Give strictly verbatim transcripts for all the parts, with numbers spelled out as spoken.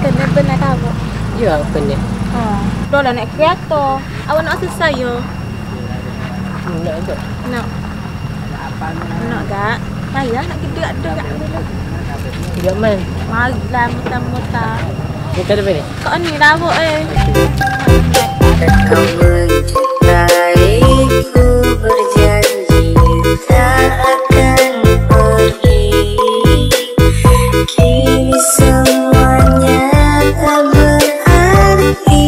benar-benar kamu? Iya, benar. Oh, dolan naik kreator. Awan nak susah yo. Enggak, enggak. Nak. Nak gak? Saya nak gede ada gak? Tidak man. Malam muta-muta. Kita ada ni. Kau ni rabuk eh. Kau mencintaiku berjanji tak akan pergi. Kini semuanya tak berarti.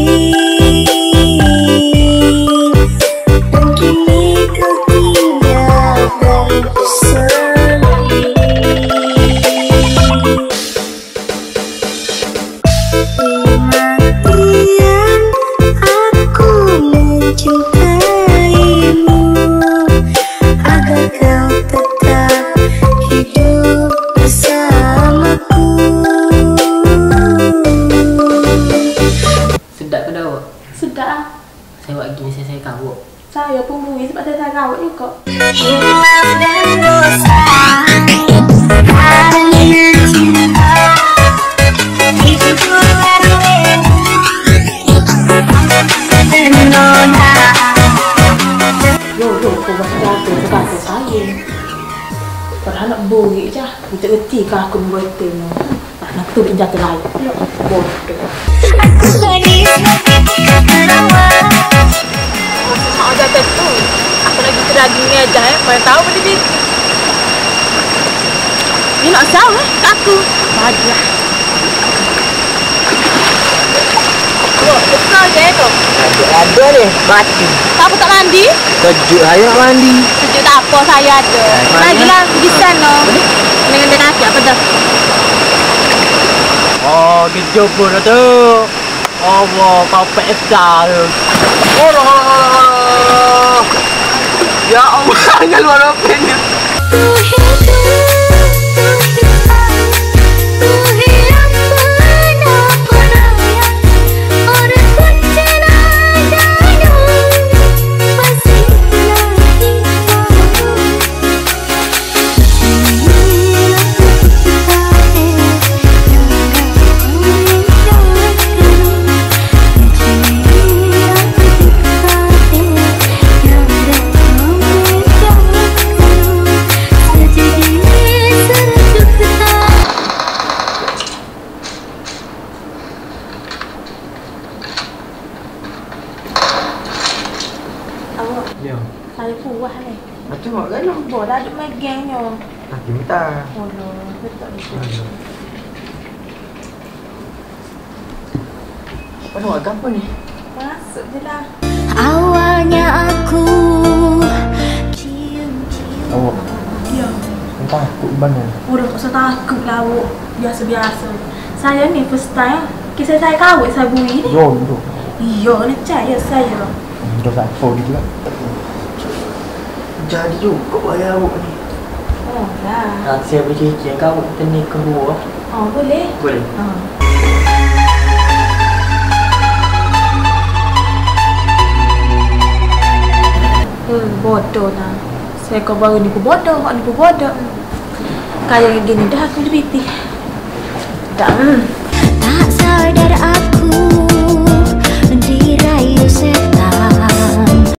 Dan kini kau tinggalkanku sendiri. Kematian aku mencintaimu agar kau tetap hidup bersamaku. Sedap ke dah? Sedap. Saya buat gini saya saya kawak. Saya pun bui sebab saya saya kawak juga. Hilang dan dosa karena cinta hidupku lalu. Yo yo, kau buat jatuh, kau kata saya. Orang nak bui je, kita erti kah aku buat temu. Anak tu kita jatuh lagi. Bodoh. Aku lagi terawat. Mau jatuh tu, aku lagi teragini aja. Mana tahu benda ni? Ini nak sama aku. Baiklah. Besar je tu. Ada ni, mati. Kamu tak mandi? Sejuk saya nak mandi. Sejuk tak apa saya ada. Lagilah bisa no. Dengan dengan apa dah? Oh, kejuk pun tu. Oh, wow, kau pesta tu. Oh, oh, oh. Ya Allah, jangan luar penat. Biasa. Saya ni first time kisah saya kahwin saya bui ni. Yo, yo. Yo, ni caya saya. Dah tak phone juga. Jadi juga bayar awak ni. Oh, dah. Tak siap bagi cik kau teni keluar. Oh, boleh. Boleh. Ha. Hmm, bodoh dah. Saya kau baru ni ku bodoh, hak ni ku bodoh. Kayak gini dah aku lebih tih. Tak.